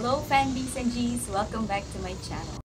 Hello, fan B's and G's. Welcome back to my channel.